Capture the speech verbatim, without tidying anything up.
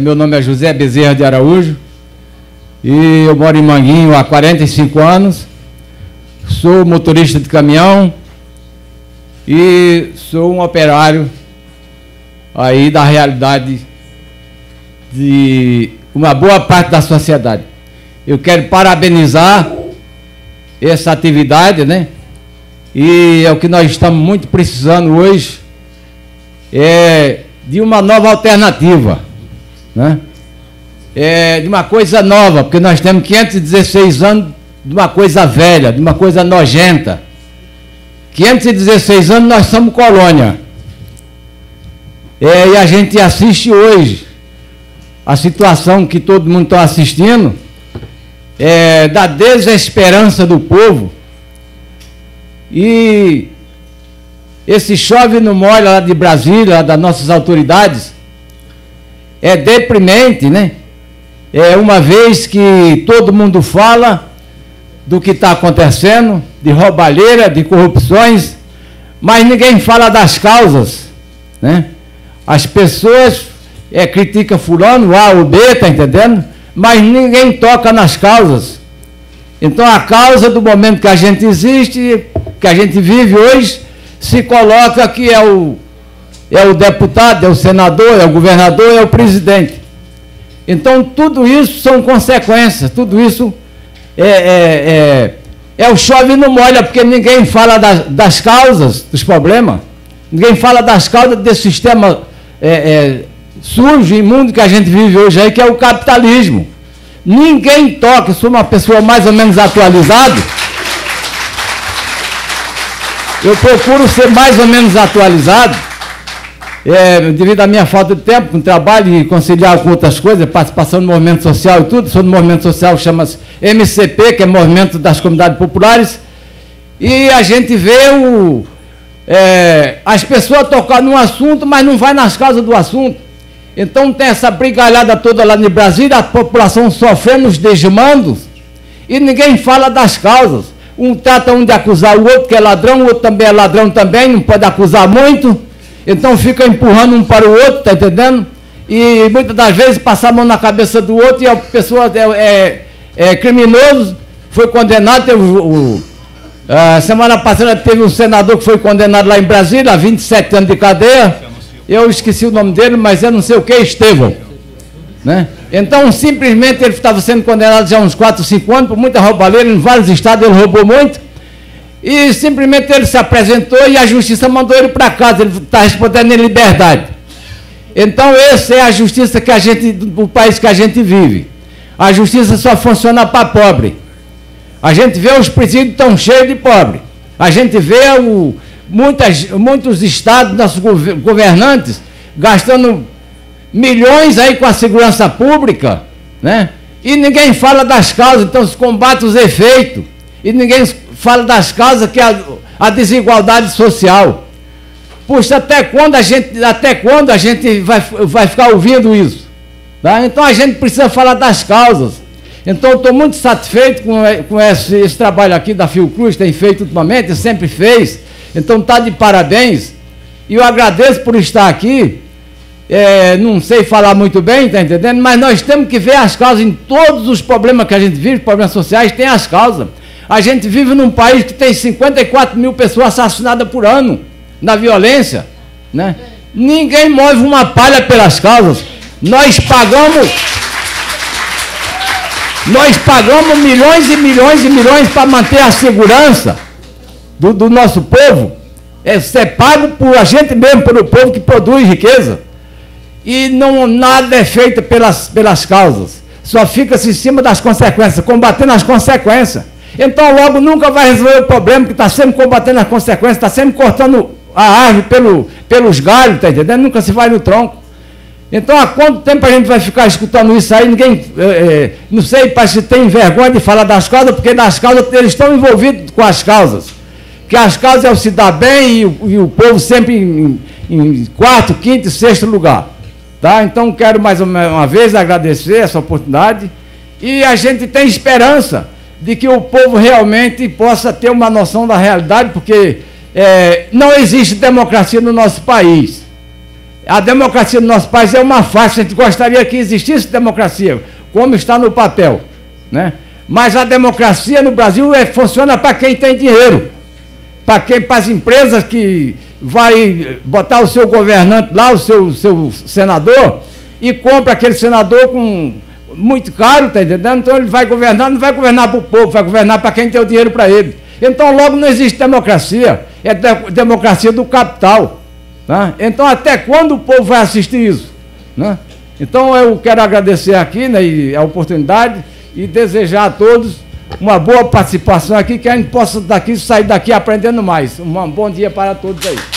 Meu nome é José Bezerra de Araújo e eu moro em Manguinhos há quarenta e cinco anos. Sou motorista de caminhão e sou um operário aí da realidade de uma boa parte da sociedade. Eu quero parabenizar essa atividade, né? E é o que nós estamos muito precisando hoje, é de uma nova alternativa, né? É de uma coisa nova, porque nós temos quinhentos e dezesseis anos de uma coisa velha, de uma coisa nojenta. quinhentos e dezesseis anos nós somos colônia. É, e a gente assiste hoje a situação que todo mundo está assistindo, é, da desesperança do povo. E esse chove não molha lá de Brasília, lá das nossas autoridades, é deprimente, né? É, uma vez que todo mundo fala do que está acontecendo, de roubalheira, de corrupções, mas ninguém fala das causas, né? As pessoas é, criticam fulano, A ou B, está entendendo? Mas ninguém toca nas causas. Então a causa do momento que a gente existe, que a gente vive hoje, se coloca que é o, é o deputado, é o senador, é o governador, é o presidente. Então tudo isso são consequências, tudo isso é, é, é, é o chove e não molha, porque ninguém fala das, das causas dos problemas, ninguém fala das causas desse sistema é, é, sujo e imundo que a gente vive hoje aí, que é o capitalismo. Ninguém toca, eu sou uma pessoa mais ou menos atualizada, eu procuro ser mais ou menos atualizado, é, devido à minha falta de tempo, com trabalho e conciliar com outras coisas, participação no movimento social e tudo. Sou do movimento social, chama-se M C P, que é Movimento das Comunidades Populares, e a gente vê o, é, as pessoas tocar num assunto, mas não vai nas causas do assunto. Então tem essa brigalhada toda lá no Brasil, a população sofrendo os desmandos e ninguém fala das causas. Um trata um de acusar o outro que é ladrão, o outro também é ladrão também, não pode acusar muito. Então fica empurrando um para o outro, está entendendo? E muitas das vezes passa a mão na cabeça do outro e a pessoa é, é, é criminoso, foi condenado. Teve o, o, a semana passada teve um senador que foi condenado lá em Brasília a vinte e sete anos de cadeia. Eu esqueci o nome dele, mas eu não sei o que, Estevão, né? Então, simplesmente, ele estava sendo condenado já há uns quatro, cinco anos, por muita roubalheira, em vários estados, ele roubou muito, e simplesmente ele se apresentou e a justiça mandou ele para casa, ele está respondendo em liberdade. Então, essa é a justiça que a gente, do país que a gente vive. A justiça só funciona para pobre. A gente vê os presídios tão cheios de pobre. A gente vê o... Muitas, muitos estados, nossos governantes, gastando milhões aí com a segurança pública, né? E ninguém fala das causas, então se combate os efeitos, e ninguém fala das causas, que é a, a desigualdade social. Puxa, até quando a gente, até quando a gente vai, vai ficar ouvindo isso? Tá? Então a gente precisa falar das causas. Então eu estou muito satisfeito com, com esse, esse trabalho aqui da Fiocruz, tem feito ultimamente, sempre fez. Então está de parabéns, e eu agradeço por estar aqui, é, não sei falar muito bem, está entendendo? Mas nós temos que ver as causas em todos os problemas que a gente vive, problemas sociais, tem as causas. A gente vive num país que tem cinquenta e quatro mil pessoas assassinadas por ano, na violência, né? Ninguém move uma palha pelas causas. Nós pagamos, nós pagamos milhões e milhões e milhões para manter a segurança Do, do nosso povo, é ser pago por a gente mesmo, pelo povo que produz riqueza, e não, nada é feito pelas, pelas causas, só fica-se em cima das consequências, combatendo as consequências. Então logo nunca vai resolver o problema, que está sempre combatendo as consequências, está sempre cortando a árvore pelo, pelos galhos, tá entendendo? Nunca se vai no tronco. Então há quanto tempo a gente vai ficar escutando isso aí? Ninguém, é, não sei se tem vergonha de falar das causas, porque nas causas eles estão envolvidos com as causas, que as causas é o se dar bem, e o, e o povo sempre em, em quarto, quinto e sexto lugar. Tá? Então, quero mais uma vez agradecer essa oportunidade, e a gente tem esperança de que o povo realmente possa ter uma noção da realidade, porque é, não existe democracia no nosso país. A democracia do nosso país é uma farsa, a gente gostaria que existisse democracia, como está no papel, né? Mas a democracia no Brasil é, funciona para quem tem dinheiro, para quem, para as empresas que vai botar o seu governante lá, o seu, seu senador, e compra aquele senador com muito caro, tá entendendo? Então ele vai governar, não vai governar para o povo, vai governar para quem tem o dinheiro para ele. Então logo não existe democracia, é de, democracia do capital. Né? Então até quando o povo vai assistir isso? Né? Então eu quero agradecer aqui, né, e a oportunidade e desejar a todos uma boa participação aqui, que a gente possa daqui, sair daqui aprendendo mais. Um bom dia para todos aí.